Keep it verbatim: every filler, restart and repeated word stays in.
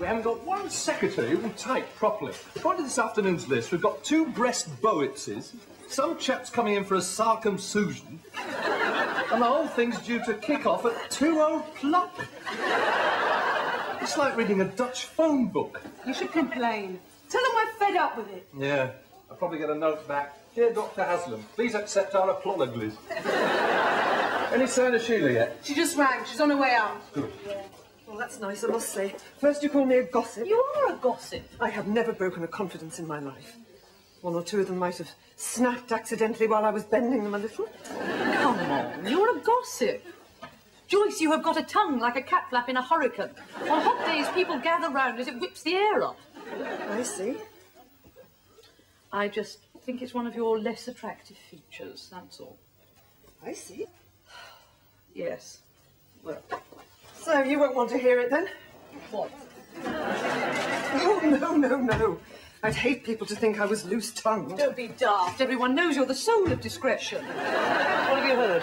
We haven't got one secretary who will type properly. According to this afternoon's list, we've got two breast Boetzes, some chaps coming in for a circumcision, and the whole thing's due to kick off at two o'clock. It's like reading a Dutch phone book. You should complain. Tell them we're fed up with it. Yeah, I'll probably get a note back. Dear Doctor Haslam, please accept our apologies. Any sign of Sheila yet? She just rang. She's on her way out. Good. Well, that's nice, I must say. First you call me a gossip. You are a gossip. I have never broken a confidence in my life. One or two of them might have snapped accidentally while I was bending them a little. Come on, you're a gossip. Joyce, you have got a tongue like a cat flap in a hurricane. On hot days, people gather round as it whips the air up. I see. I just think it's one of your less attractive features, that's all. I see. Yes. Well... So, you won't want to hear it, then? What? Oh, no, no, no. I'd hate people to think I was loose-tongued. Don't be daft. Everyone knows you're the soul of discretion. What have you heard?